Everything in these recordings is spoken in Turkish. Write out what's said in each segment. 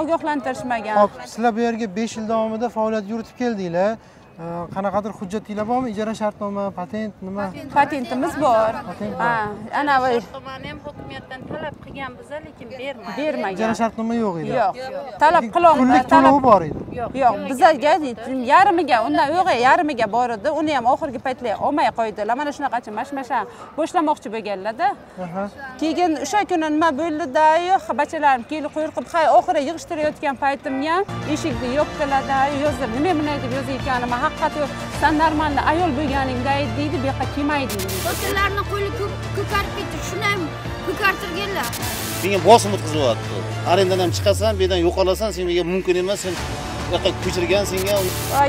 ogohlantirishmagan. Sizlar bu yerga 5 yil davomida faoliyat yuritib keldinglar. Qanaqadir hujjatinglar bormi? Ijara shartnoma, patent nima? Patentimiz bor. Ha, ana va shartnomani ham hukumatdan talab qilganmiz, lekin bermagan. Bermagan. Ijara shartnoma yo'q edi. Yo'q. Talab qilolmadik. Talab bor edi. Yo'q, bizga yarmiga, undan yo'g'i yarmiga bor edi. Uni ham oxirgi paytlar olmay qo'ydilar. Mana shunaqacha mashmasha boshlamoqchi bo'lganlar-da. Keyin o'sha kuni nima bo'ldi-da, xabachalarim kelib qo'yib, hay, oxiri yig'ishtirayotgan paytimga eshikni yopdilar-da, yozib, nima bunday deb yozayotganimni haqiqat yo'q. Sen normalni ayol bo'lganingda deydi, bu yoqqa kelmaydi. To'kinlarni qo'li ko'karib ketdi, shuni ham ko'kartirganlar. Senga bosim o'tkazyapti. Arendadan chiqasan, bu yerdan yo'qolasan, senga mumkin emas, sen yoqqa ko'chirgan senga.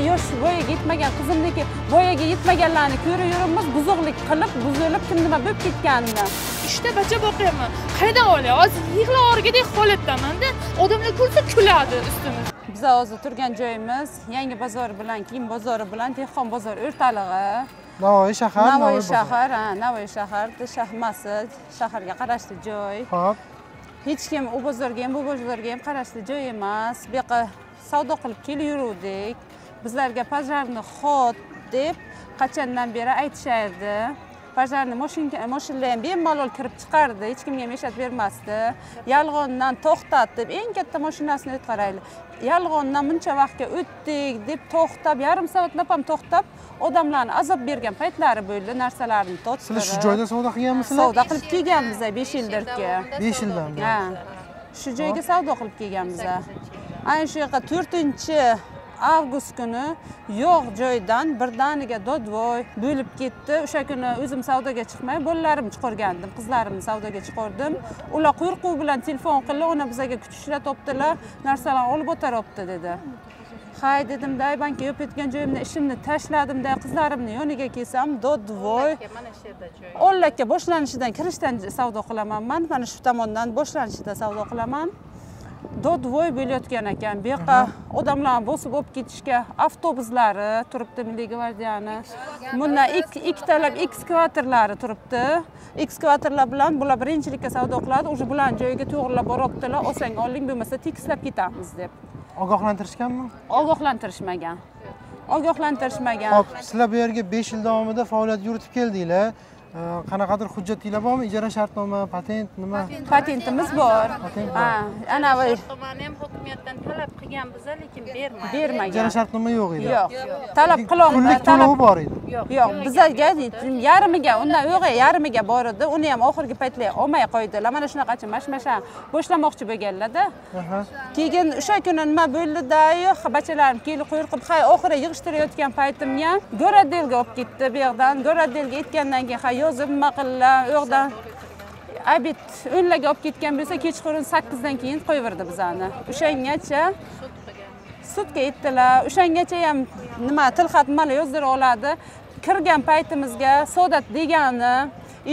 Yosh bo'yiga yetmagan qizimniki, bo'yiga yetmaganlarni ko'rib yuribmiz, buzuqlik qilib, buzilib kim nima bo'lib ketganini. Ishda bacha boqyapman. Qaydan olay? Hozir yig'la o'rgidek holatdaman-da. Odamlar ko'rsa kuladi ustimizga. Biz hozir turgan joyimiz Yangi bozor bilan, Kiyim bozori bilan Dehqon bozor o'rtalig'i. Navoiy shahar, Navoiy shahar, Shahmasjid shaharga qarashli joy. Xo'p. Hech kim u bozorga ham, bu bozorga ham qarashli joy emas. Bu yerga savdo qilib kelyurdik. Bizlarga pajarni xot deb qachondan beri aytishardi. Pajarni mashinlar ham bemalol kirib chiqardi, hech kimga ham eshat bermasdi. Yolg'ondan to'xtat deb eng katta mashinasini o'tqaraydi. Yolg'ondan buncha vaqtga o'tdik deb to'xtab, yarim soatlab ham to'xtab, odamlarni azob bergan paytlari bo'ldi, narsalarni totib. Siz shu joyda savdo qilganmisizlar? Savdo qilib kelganmiz 5 yildirki. 5 yildan beri. Ha. Shu joyga savdo qilib kelganmiz. Ayni shu yerga 4-avgust kuni yo'q joydan birdaniga dodvoy bo'lib ketdi. O'sha kuni o'zim savdoga chiqmay, bolalarim chiqargandim, qizlarimni savdoga chiqardim. Ular qo'rquv bilan telefon qilib, ona bizga kuch ishlatibdilar, narsalarni olib o'taribdi dedi. Hay dedim-da, bankka yopib ketgan joyimni, ishimni tashladim-da, qizlarimni yoniga kelsam, dodvoy. Mana shu yerda joy. 10 lakka boshlanishidan kirishdan savdo qilaman men. Mana shu tomondan boshlanishida savdo qilaman. Dodvoy bo'layotgan ekan. Bu yerga odamlarni bosib o'tib ketishga avtobuslari turibdi, Milliy gvardiyani. Bundan ikkitalab ekskavatorlari turibdi. Ekskavatorlar bilan bular birinchilikka savdo qiladi. O'sha bilan joyiga to'g'rilab boribdilar, olsang oling, bo'lmasa tekislab ketamiz deb. Ogohlantirishganmi? Ogohlantirishmagan. Ogohlantirishmagan. Xo'p, sizlar bu yerga 5 yil davomida faoliyat yuritib keldinglar. Qanaqadir hujjatinglar bormi? Ijara shartnoma, patent nima? Patentimiz bor. Ha, ana va shartnomani ham hukumatdan talab qilganmiz, lekin bermagan. Bermagan. Ijara shartnoma yo'q edi. Yo'q. Talab qilolmadik. Talab bor edi. Yo'q, bizga yarmiga, undan yo'g'i yarmiga bor edi. Uni ham oxirgi paytlar olmay qo'ydilar. Mana shunaqacha mashmasha boshlamoqchi bo'lganlar-da. Keyin o'sha kuni nima bo'ldi-da, xabachalarim kelib qo'yib, hay, oxiri yig'ishtirayotgan paytimga Goroddelga olib ketdi. Bu yerdan Goroddelga yetgandan keyin hay yozib nima qildilar, u yerdan abit o'nlarga olib ketgan bo'lsa, kechqurun 8dan keyin qo'yiverdi bizani. O'shangacha sudga yetdilar. O'shangacha ham nima til xatmani yozdira oladi. Kirgan paytimizga sodat degani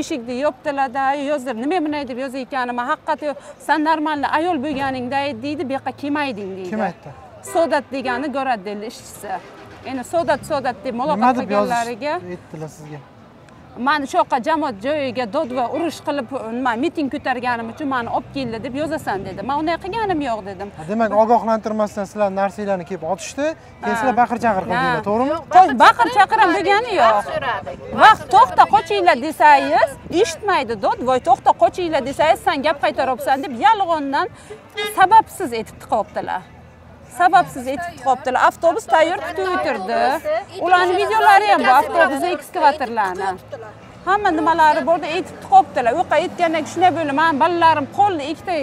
eshikni yopdilar-da, yozdir, nima bunday deb yozayotganimni haqiqat yo'q. Sen normalni ayol bo'lganingda deydi, bu yoqqa kelmayding deydi. Kim aytdi? Sodat degani Goroddel ishchisi. Endi sodat deb muloqot qilganlariga aytdilar sizga. Men shu yoqqa jamoat joyiga dodva urush qilib, nima miting ko'targanim uchun meni olib keldi deb yozasan dedi. Men unday qilganim yo'q dedim. Demak, ogohlantirmasdan sizlar narsalarni kelib otishdi, keyin sizlar baqir-chaqir qildinglar, to'g'rimi? Baqir-chaqir ham bo'lgani yo'q. Vaqt to'xta, qochinglar desangiz, eshitmaydi dodvoy. To'xta, qochinglar desangiz, sen gap qaytaribsan deb yolg'ondan sababsiz etib tiqibdilar. Sababsiz etib qopdilar. Avtobus tayyor kutib o'tirdi. Ularning videolari ham bor, avtobusda ekskavatorlarni. Hamma nimalari bo'ldi, etib qopdilar. O'qa aytgandan shunday bo'ldi. Men bolalarim qo'lni ikkita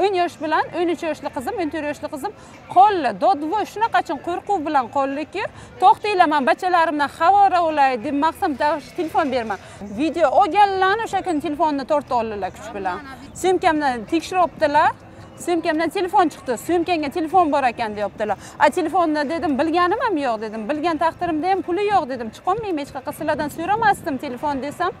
10 yosh bilan 13 yoshli qizim, 14 yoshli qizim qo'lni dodvoy shunaqachon qo'rquv bilan qo'lliki, to'xtinglar, men bachalarimdan xavora o'lay deb maqsam davr telefon berman. Video olganlarni o'sha kun telefonni tortib oldilar kuch bilan. Sumkamdan tekshiribdilar. Sumkamdan telefon chiqdi. Sumkangga telefon bor ekan deyaptilar. A telefonni dedim, bilganim ham yo'q dedim. Bilgan taqdirimda ham puli yo'q dedim. Chiqolmayman, hech qanaqa sizlardan so'ramasdim telefon desam.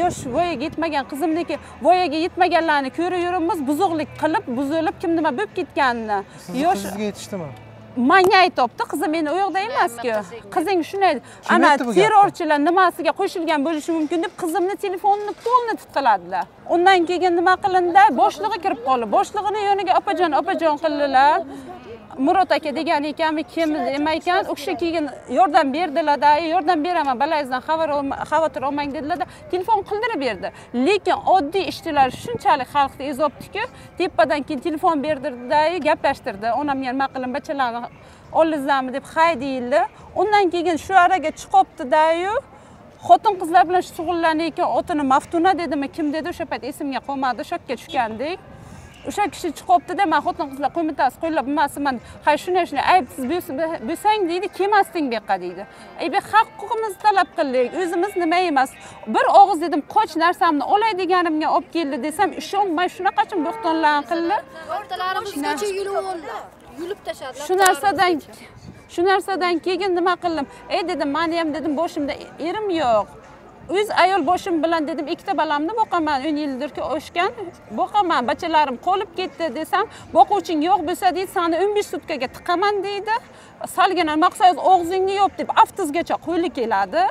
Yosh voyaga yetmagan qizimniki, voyaga yetmaganlarni ko'rib yuribmiz, buzuqlik qilib, buzilib kim nima bo'lib ketganini. Yosh sizga yetishdimi? manyay topdi, kızım beni uyuqda emas ki. Qizing shunday, ana terrorchilar nimasiga qo'shilgan bo'lishi mumkin deb qizimni telefonini qo'lini tutqiladilar. Undan keyin nima qilindi? Boshlig'i kirib qoldi. Boshlig'ini yoniga opajon qildilar. Murod aka degan ekanmi, kim nima ekan, u kishi keyin yordam berdilar-da, yordam beraman, balangizdan xavotir olmang dedilar-da, telefon qildirib berdi. Lekin oddiy ishchilar shunchalik xalqni ezobdi-ku, tepadan keyin telefon berdirdi-da, gaplashtirdi. Onam nima qilin, bachalarni olizami deb hay deyildi. Ondan keyin shu araga chiqibdi-da-yu, xotin qizlar bilan shug'ullanayotgan otini Maftuna dedimi, kim dedi, o'sha payt esimga qolmadi, shokka tushgandik. O'sha kishi chiqibdi-da, "Men xotin qizlar qo'mitasi qo'yib bilmasman. Hay shunday aybsiz bo'lsang" deydi, "kelmasding beqqa" deydi. Aybi haqqimizni talab qildik. O'zimiz nima emas. Bir og'iz dedim, "Qoch narsamni olay" deganimga olib keldi desam, ishonmay shunaqachim bo'xtonlan qildi. O'rtalarimiz necha yil o'ldi. Yulib tashladilar. Shu narsadan keyin nima qildim? "Ey" dedim, "Meni ham" dedim, "boshimda erim yo'q. O'z ayol boshim bilan" dedim, "ikkita balamni boqaman, 10 yildirki o'shgan, boqaman, bachalarim qolib ketdi" desam, "Boquvching yo'q bo'lsa" deydi, "Seni 15 sutkaga tiqaman" deydi. "Salgina maqsad og'zingni yop" deb aftizgacha qo'yli keladi.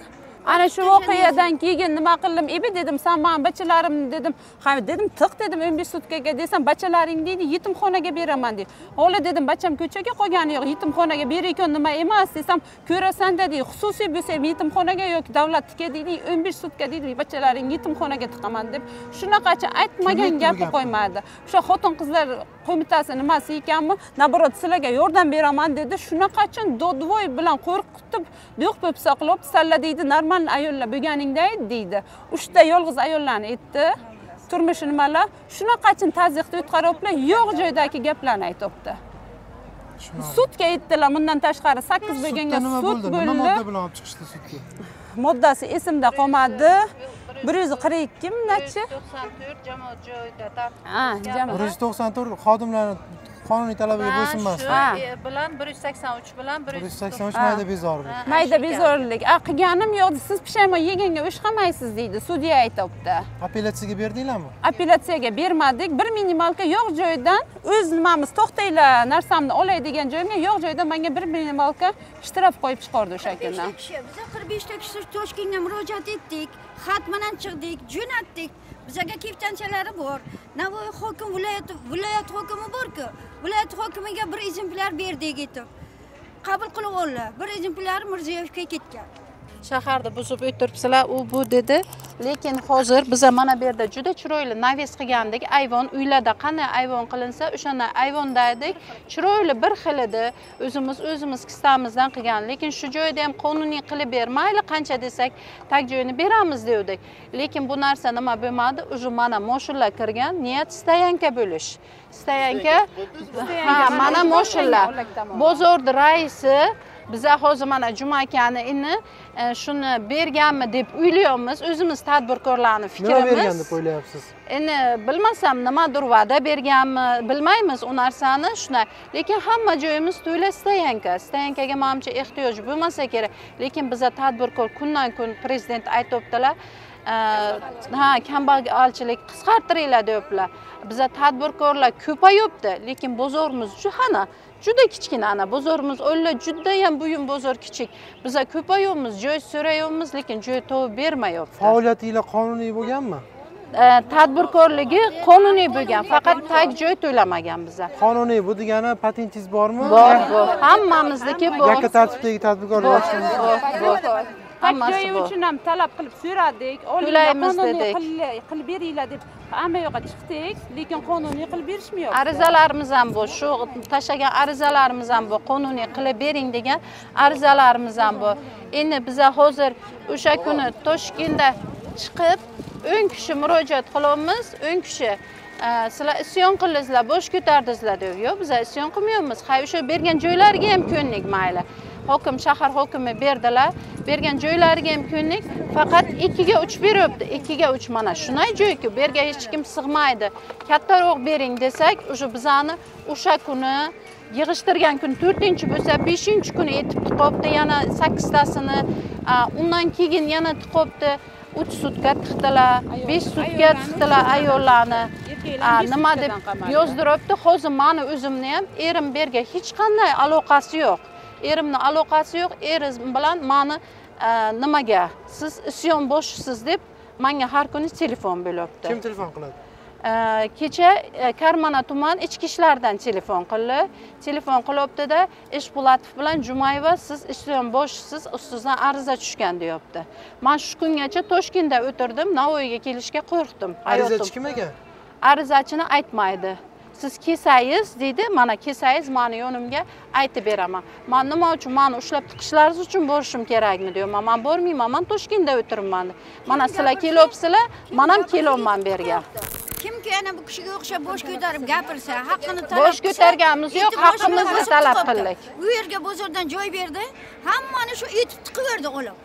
Ana shu voqeadan keyin nima qildim? "Ebi" dedim, "Sen men bachalarim" dedim, "Hay" dedim, "tiq" dedim, "15 sutkaga" desam, "Bachalaring" deydi, "yetimxonaga beraman" deydi. "Ola" dedim, "Bacham ko'chaga qo'ygani yo'q, yetimxonaga berayotgan nima emas" desam, "Ko'rasan" dedi, "Xususiy bo'lsa yetimxonaga yoki davlatga" dedi, 15 sutka dedi, "Bachalaring yetimxonaga tiqaman" deb shunaqacha aytmagan gapni qo'ymadi. O'sha xotin qizlar qo'mitasi nimasi ekanmi? Naborot sizlarga yordam beraman dedi. Shunaqachin dodvoy bilan qo'rqitib, "Yo'q bo'lsa qilib sallar" dedi. "Man ayollar bo'lganingda" deydi. 3 ta yolg'iz ayollarni aytdi. Turmushi nimalar? Shunaqachin tazyiqni o'tkaziblar, yo'q joydagi gaplarni aytibdi. Sudga aytdilar, bundan tashqari 8 bo'lganga sud bo'ldi. Nima modda bilan olib chiqishdi sudga? Moddasi esimda qolmadi. 142 minchi? 94 jamoat joyida tartib. 194 xodimlarni qonuniy talabiga bo'ysunmasdi. Bilan 183 bilan 183 mayda bezorilik. Mayda bezorilik. "Qilganim yo'q, siz pishaymon yeganga o'sh qilmaysiz" deydi, sudya aytibdi. Apellyatsiyaga berdinglarmi? Apellyatsiyaga bermadik. Bir minimalka yo'q joydan o'z nimamiz to'xtaylar, narsamni olay degan joyimga yo'q joydan menga bir minimalka shtraf qo'yib chiqardi o'sha kundan. Biz 45 ta kishi Toshkentga murojaat etdik, xat bilan chiqdik, jo'natdik. Bizga keftanchalari bor. Navoiy hokim viloyat hokimi bor-ku. Viloyat hokimiga bir exemplar berdik etib. Qabul qilib oldilar. Bir exemplar Mirzayevga ketgan. Shaharda buzib o'tiribsizlar, u bu dedi. Lekin hozir biz mana bu yerda juda chiroyli naves qilgandik. Ayvon uylarda qanday ayvon qilinsa, o'shana ayvondadik. Chiroyli bir xil edi. O'zimiz kistamizdan qilgan. Lekin shu joyda ham qonuniy qilib bermayli, qancha desak, tag joyini beramiz dedik. Lekin bu narsa nima bo'lmadi? Uju mana moshullar kirgan, niyat stayanka bo'lish. Stayanka, ha, mana moshullar. Bozordi raisi biza hozir mana Juma akani ini shuni berganmi deb o'ylaymiz. O'zimiz tadbirkorlarning fikrimiz. Nima bergan deb o'ylayapsiz? Endi bilmasam nimadir va'da berganmi, bilmaymiz u narsani shunday. Lekin hamma joyimiz to'la stayanka. Stayankaga menimcha ehtiyoj bo'lmasa kerak. Lekin biza tadbirkor kundan-kun prezident aytibdilar, ha, kambagalchilik qisqartiringlar deyaptilar. Biza tadbirkorlar ko'payibdi, lekin bozorimiz juda kichkina, ana bozorimiz o'ylar juda ham buyum bozor kichik. Biza ko'payamiz, joy so'rayamiz, lekin joy topib bermayapti. Faoliyatingiz qonuniy bo'lganmi? Tadbirkorligi qonuniy bo'lgan, faqat tag joy to'lamagan biza. Qonuniy bu degani patentingiz bormi? Bor. Hammamizniki bor. Yakka tartibdagi tadbirkorlar bor. Hammasi joy uchun ham talab qilib so'radik, olaymiz dedik. Qilib beringlar deb hamma yoqqa chiqdik, lekin qonuniy qilib berishmayapti. Arizalarimiz ham bor, shu tashlagan arizalarimiz ham bor, qonuniy qilib bering degan arizalarimiz ham bor. Endi biza hozir o'sha kuni Toshkentda chiqib 10 kishi murojaat qilamiz, 10 kishi sizlar isyon qildingizlar, bosh ko'tardingizlar deb. Yo'q, biz isyon qilmaymiz. Hay, o'sha bergan joylarga ham ko'ndik, mayli. Hokim, shahar hokimi berdilar, bergan joylariga ham ko'ndik, faqat 2 ga 3 beryapti. 2 ga 3 mana shunday joyki, berga hech kim sig'maydi. Kattaroq bering desak, o'sha bizani o'sha kuni yig'ishtirgan kun 4-chi bo'lsa, 5-chi kuni etib tiqopdi, yana 8tasini, undan keyin yana tiqopdi, 3 sutka tiqdilar, 5 sutka tiqdilar ayollarni. nima deb yozdiribdi. Hozir meni o'zimni ham erim berga hech qanday aloqasi yo'q. Erimning aloqasi yo'q. Erim bilan meni nimaga siz isyon boshisiz deb menga har kuni telefon bo'lyapti. Kim telefon qiladi? Kecha Karmana tuman ichki ishlardan telefon qildi. Telefon qilibdi-da, Eshpulatov bilan Jumayeva siz isyon boshisiz, ustingizdan ariza tushgan deyapti. Men shu kungacha Toshkentda o'tirdim, Navoiyga kelishga qo'rqdim. Arizachi kim ekan? Arizachini aytmaydi. Siz kesangiz dedi, mana kesangiz meni yonimga aytib beraman. Men nima uchun meni ushlab tiqishlaringiz uchun borishim kerakmi deyman. Men bormayman, men Toshkentda o'tiribman. Mana sizlar kelibsizlar, men ham kelolman berga. Kimki ana bu kishiga o'xshab bosh ko'tarib gapirsa, haqqini talab qilsa. Bosh ko'targanimiz yo'q, haqqimizni talab qildik. Bu yerga bozordan joy berdi, hammani shu etib tiqaverdi o'lim.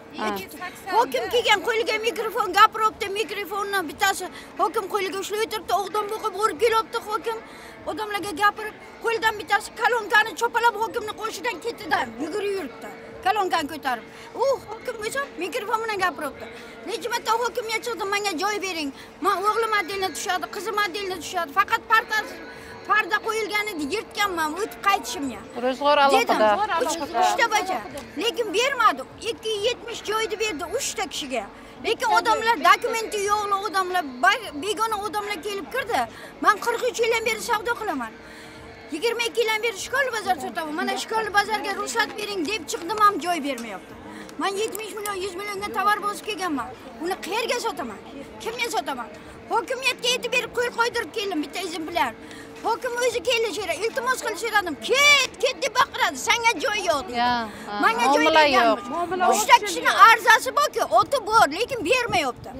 Hokim kelgan qo'liga mikrofon gapiribdi, mikrofondan bittasi hokim qo'liga ushlab o'tiribdi, o'g'don bo'qib o'rib kelibdi hokim. Odamlarga gapirib, qo'lidan bittasi kalonkani chopalab hokimni qo'shidan ketdi-da, yugurib yuribdi. Kalonkani ko'tarib. U hokim o'zi mikrofon bilan gapiribdi. Nechta hokimga chiqdi, menga joy bering. Men o'g'lim modelni tushadi, qizim modelni tushadi. Faqat parda qo'yilganini yirtganman, o'tib qaytishimga. Ro'zg'or aloqada. 3 ta bacha. Lekin bermadi. 270 joyni berdi 3 ta kishiga. Lekin odamlar dokumenti yo'q, odamlar begona odamlar kelib kirdi. Men 43 yildan beri savdo qilaman. 22 yildan beri Shikoli bozor sotaman. Mana Shikoli bozorga ruxsat bering deb chiqdim, ham joy bermayapti. Men 70 million, 100 millionga tovar bosib kelganman. Uni qayerga sotaman? Kimga sotaman? Hokimiyatga yetib berib qo'y qo'ydirib keldim bitta izim bilan. Hokim o'zi kelishira, iltimos qilishiradim. Ket deb baqiradi. Senga joy yo'q dedi. Menga joy yo'q. 3 ta kishining arzasi bor-ku, oti bor, lekin bermayapti.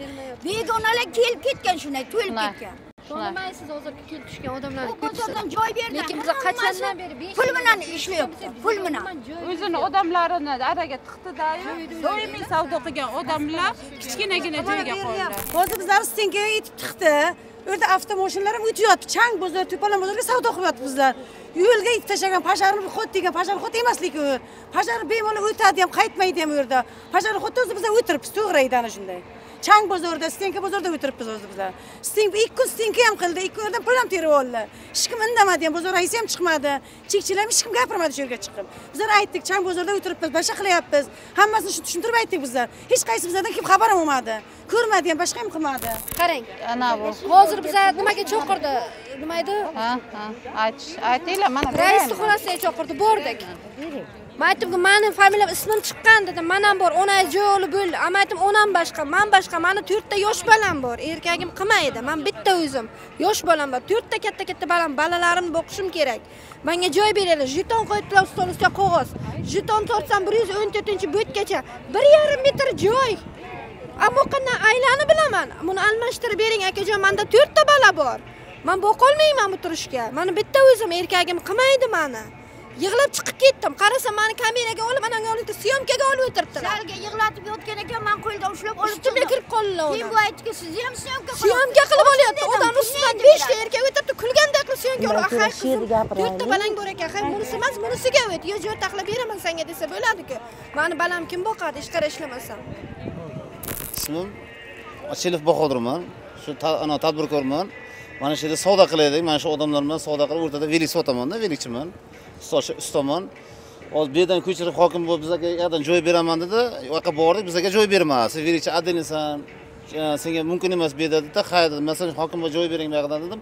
Begonalar kelib ketgan shunday, to'lib ketgan. To'lamaysiz hozirga kelib tushgan odamlar. Bozordan joy berdi. Lekin biz qachondan beri pul bilan ishlayapti. Pul bilan. O'zini odamlarini araga tiqdi-da, doimiy savdo qilgan odamlar kichkinagina joyga qo'ydi. Hozir bizlar stinkaga yetib tiqdi. O'rda avtomoshinalar o'tiyapti. Chang bozor, to'palan bozorga savdo qilyapti bizlar. Yo'lga itib tashlagan pasharni xot degan pasharni xot emaslik-ku. Pashar bemalol o'tadi ham, qaytmaydi ham o'rda. Pasharni xot o'zi bizlar o'tiribmiz, to'g'raydan shunday. Chang bozorda, Stenka bozorda o'tiribmiz o'zi bizlar. Stenka 2 kun Stenka ham qildi, 2 kundan pul ham terib oldi. Hech kim indamadi ham, bozor raisi ham chiqmadi. Chekchilar ham hech kim gapirmadi shu yerga chiqib. Bizlar aytdik, Chang bozorda o'tiribmiz, boshqa qilyapmiz. Hammasini shu tushuntirib aytdik bizlar. Hech qaysi bizlardan kim xabar ham olmadi. Ko'rmadi ham, boshqa ham qilmadi. Qarang, ana bu. Hozir bizlar nimaga cho'qirdi? Nima edi? Ha, aytinglar, mana raisni xonasiga cho'qirdi, bordik. Men aytdim, mening familiyam ismim chiqqan dedim. Men ham bor, onam joy olib bo'ldi. Ammo aytdim, onam boshqa, men boshqa. Meni 4 ta yosh bolam bor. Erkagim qilmaydi. Men bitta o'zim. Yosh bolam bor. 4 ta katta-katta bolam, bolalarimni boqishim kerak. Menga joy beringlar. Jeton qo'yibdilar, stol ustiga qog'oz. Jeton tortsam 114-bo'tgacha 1,5 metr joy. Ammo qanday aylanib bilaman. Buni almashtirib bering, akajon. Menda 4 ta bola bor. Men boqolmayman bu turishga. Meni bitta o'zim, erkagim qilmaydi meni. Yig'lab chiqib ketdim. Qarasam, meni kameraga olib, ananga olib, syomkaga olib o'tiribdilar. Zalga yig'latib yotgan ekan, men qo'ldan ushlab olib chiqib kirib qoldilar. Kim bu aytdiki, sizni ham syomka qilib olyapti. Odam ustidan 5 ta erkak o'tiribdi, kulgandek syomka olib, axay qizim, 4 ta balang bor ekan, axay bunisi emas, bunisiga o't. Yo, joy taqlab beraman senga desa bo'ladi-ku. Meni balam kim boqadi, ish qara ishlamasam. Ismim Ochilov Bahodirman. Shu ana tadbirkorman. Mana shu yerda savdo qilaydik. Mana shu odamlar bilan savdo qilib o'rtada velik sotaman-da, velikchiman. So'sha ustomon hozir bu yerdan ko'chirib hokim bo'lib bizga yerdan joy beraman dedi. U yoqqa bordik, bizga joy bermadi. Sen velikchi adilsan, senga mumkin emas bu yerda dedi. Xayr dedim, masalan hokimga joy bering bu yoqdan dedim.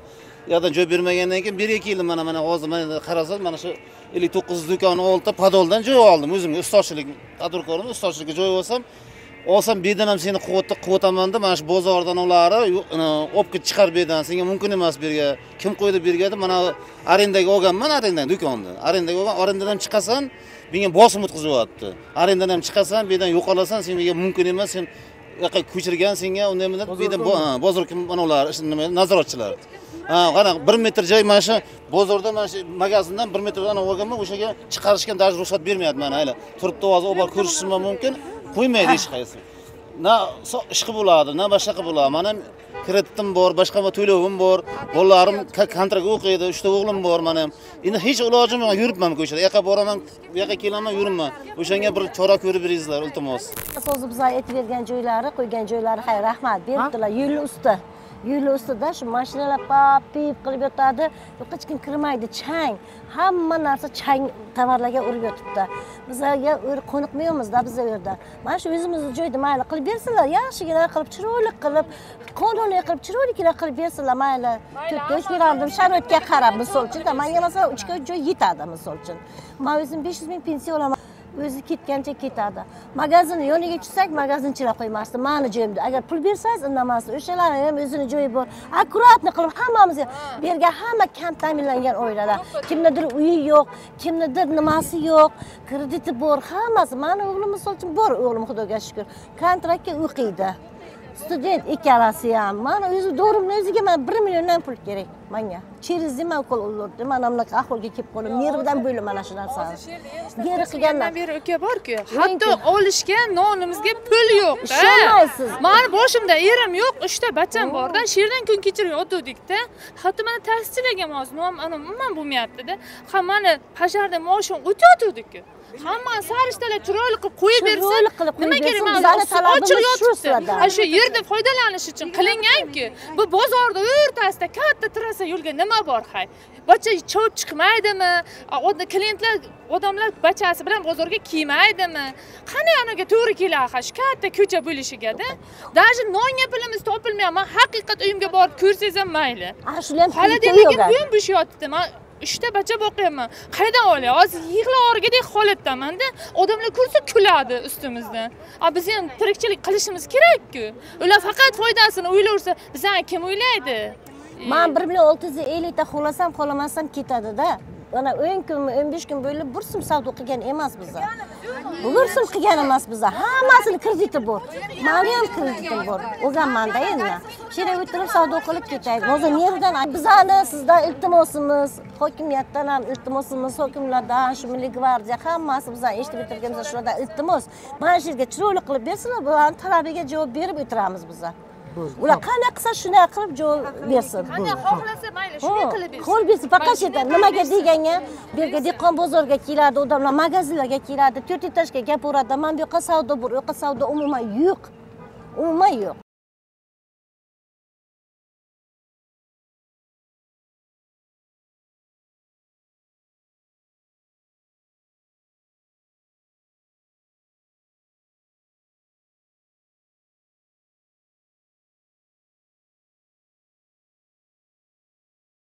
Yerdan joy bermagandan keyin bir yerga keldim mana hozir mana qarasam mana shu 59 do'koni oldida podoldan joy oldim. O'zimga ustochilik tadbirkorim, ustochilikka joy olsam bu yerdan ham seni quvvataman deb mana shu bozordan ularni olib ketib chiqarib berdan. Senga mumkin emas bu yerga. Kim qo'ydi bu yerga deb mana arendaga olganman, arendadan do'konni. Arendaga olgan, arendadan chiqasan, menga bosim o'tkazyapti. Arendadan ham chiqasan, bu yerdan yo'qolasan, senga mumkin emas, sen yoqqa ko'chirgan senga unday deb bu yerdan bozor kim ular, nima nazoratchilar. Ha, qana 1 metr joy mana shu bozorda mana shu magazindan 1 metrdan olganman, o'shaga chiqarishgan darajada ruxsat bermayapti mana hali. Turib to'vozi olib ko'rishim mumkin. Qo'ymaydi hech qaysi. Na ish qilib bo'ladi, na boshqa qilib bo'ladi. Men ham kreditim bor, boshqa to'lovim bor. Bolalarim kontrakt o'qiydi, 3 ta o'g'lim bor men ham. Endi hech ilojim yo'q, yuribman ko'chada. Yoqqa boraman, bu yoqqa kelaman, yuraman. O'shanga bir chora ko'rib beringizlar, iltimos. So'zi bizlar aytib bergan joylari, qo'ygan joylari, xayr, rahmat, berdilar yo'l usti. yo'l ustida shu mashinalar pap-pip qilib yotadi, hech kim kirmaydi, chang. Hamma narsa chang tovarlarga urib yotibdi. Bizlarga qoniqmaymiz-da biz yerda. Mana shu o'zimizni joyda mayli qilib bersinlar, yaxshigina qilib, chiroyli qilib, qonuniy qilib, chiroyligilar qilib bersinlar, mayli. To'p-to'sh berardim, sharoitga qarab, masalan, menga masalan 3 kun joy yetadi, masalan. Men o'zim 500 ming pensiya olaman. O'zi ketgancha ketadi. Magazinni yoniga tushsak, magazinchilar qo'ymasdi. Meni joyimda. Agar pul bersangiz, indamasdi. O'shalar ham o'zini joyi bor. Akkuratni qilib hammamiz bergan hamma kam ta'minlangan oilalar. Kimnidir uyi yo'q, kimnidir nimasi yo'q, krediti bor, hammasi. Meni o'g'lim masalan bor, o'g'lim Xudoga shukr. Kontraktga o'qiydi. Student ikkalasi ham. Meni o'zi do'rimni o'ziga men 1 milliondan pul kerak. Menga. Через зиму укол olurdi. Mana bunaqa ahvolga kelib qoldim. Nervidan bo'ldim mana shu narsani. Geri qilgandan beri uka bor-ku. Hatto olishga nonimizga pul yo'q-da. Ishonmaysiz. Meni boshimda erim yo'q, 3 ta bacham bor-da. Shu yerdan kun kechirib o'tdik-da. Hatto meni taksichilarga mazmun ham umuman bo'lmayapti-da. Ha, meni pasharda maoshim o'tayotdik-ku. Hamma sarishtalar chiroyli qilib qo'yib bersa, nima kerak mana ochiq yotibdi. Ha, shu yerda foydalanish uchun qilingan-ku. Bu bozorda o'rtasida katta tirasa yo'lga nima bor hay? Bacha cho'p chiqmaydimi? Klientlar, odamlar bachasi bilan bozorga kiymaydimi? Qanday anaga to'g'ri kelar ha? Shu katta ko'cha bo'lishiga-da. Daji nonga pulimiz topilmayapti. Men haqiqat uyimga borib ko'rsangiz ham mayli. Ha, shular ham kerak. Bugun bo'shyotdi. Men 3 ta bacha boqaman. Qaydan olay? Hozir yig'laorgidek holatdaman-da. Odamlar ko'rsa kuladi ustimizdan. Biz ham tirikchilik qilishimiz kerak-ku. Ular faqat foydasini o'ylarsa, bizdan kim o'ylaydi? Men 1650 ta xolasam, xolamasam ketadi-da. Mana 10 kunmi, 15 kun bo'lib bir sum savdo qilgan emas bizlar. Bir sum qilgan emas bizlar. Hammasini krediti bor. Meni ham kreditim bor. O'rganmanda endi. Shunday o'tirib savdo qilib ketaylik. Hozir nerdan bizani sizdan iltimosimiz, hokimiyatdan ham iltimosimiz, hokimlardan, shu milliy gvardiya hammasi bizdan eshitib o'tirganmiz shulardan iltimos. Mana shu yerga chiroyli qilib bersinlar, bularning talabiga javob berib o'tiramiz bizlar. Ular qanday qilsa shunday qilib javob bersin. Qanday xohlasa mayli shunday qilib bersin. Qo'l bersin, faqat shu yerdan nimaga deganga, bu yerga dehqon bozoriga keladi, odamlar magazinlarga keladi, to'rt etajga gap uradi. Men bu yoqqa savdo bor, u yoqqa savdo umuman yo'q. Umuman yo'q.